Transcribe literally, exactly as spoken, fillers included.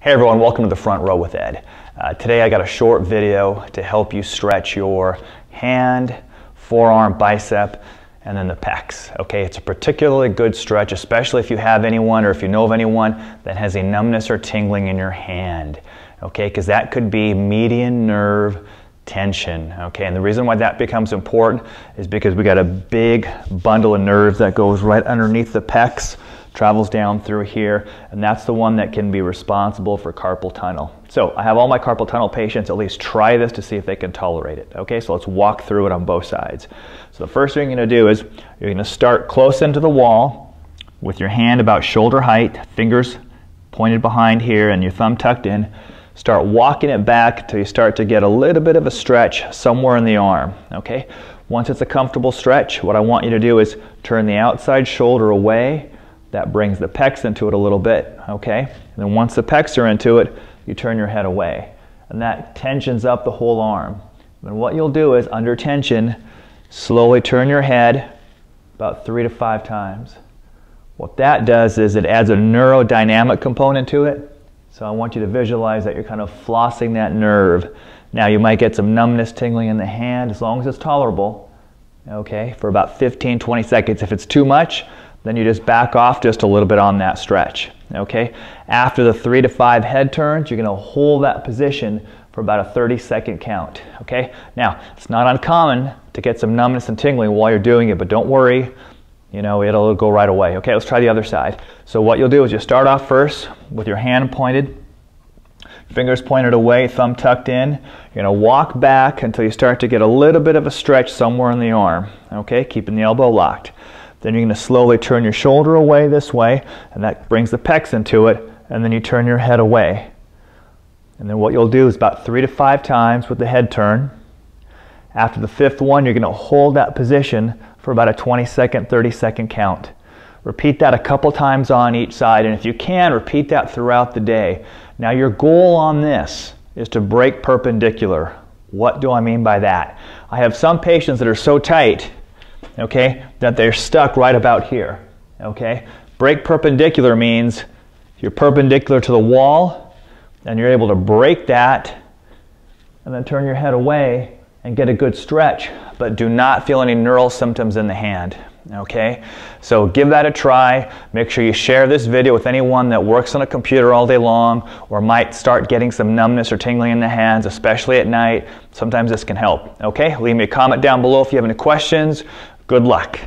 Hey everyone, welcome to the Front Row with Ed. Uh, today I got a short video to help you stretch your hand, forearm, bicep, and then the pecs. Okay, it's a particularly good stretch, especially if you have anyone or if you know of anyone that has a numbness or tingling in your hand. Okay, because that could be median nerve tension. Okay, and the reason why that becomes important is because we got a big bundle of nerves that goes right underneath the pecs, travels down through here, and that's the one that can be responsible for carpal tunnel. So I have all my carpal tunnel patients at least try this to see if they can tolerate it. Okay, so let's walk through it on both sides. So the first thing you're going to do is you're going to start close into the wall with your hand about shoulder height, fingers pointed behind here and your thumb tucked in. Start walking it back till you start to get a little bit of a stretch somewhere in the arm. Okay, once it's a comfortable stretch, what I want you to do is turn the outside shoulder away. That brings the pecs into it a little bit, okay? And then once the pecs are into it, you turn your head away. And that tensions up the whole arm. And what you'll do is, under tension, slowly turn your head about three to five times. What that does is it adds a neurodynamic component to it. So I want you to visualize that you're kind of flossing that nerve. Now you might get some numbness, tingling in the hand, as long as it's tolerable, okay? For about fifteen, twenty seconds. If it's too much, then you just back off just a little bit on that stretch, okay? After the three to five head turns, you're gonna hold that position for about a thirty second count, okay? Now, it's not uncommon to get some numbness and tingling while you're doing it, but don't worry, you know, it'll go right away. Okay, let's try the other side. So what you'll do is you start off first with your hand pointed, fingers pointed away, thumb tucked in. You're gonna walk back until you start to get a little bit of a stretch somewhere in the arm, okay? Keeping the elbow locked. Then you're going to slowly turn your shoulder away this way, and that brings the pecs into it, and then you turn your head away. And then what you'll do is about three to five times with the head turn. After the fifth one, you're going to hold that position for about a twenty second, thirty second count. Repeat that a couple times on each side, and if you can, repeat that throughout the day. Now your goal on this is to break perpendicular. What do I mean by that? I have some patients that are so tight, okay, that they're stuck right about here, okay? Break perpendicular means you're perpendicular to the wall and you're able to break that and then turn your head away and get a good stretch, but do not feel any neural symptoms in the hand, okay? So give that a try. Make sure you share this video with anyone that works on a computer all day long or might start getting some numbness or tingling in the hands, especially at night. Sometimes this can help, okay? Leave me a comment down below if you have any questions. Good luck.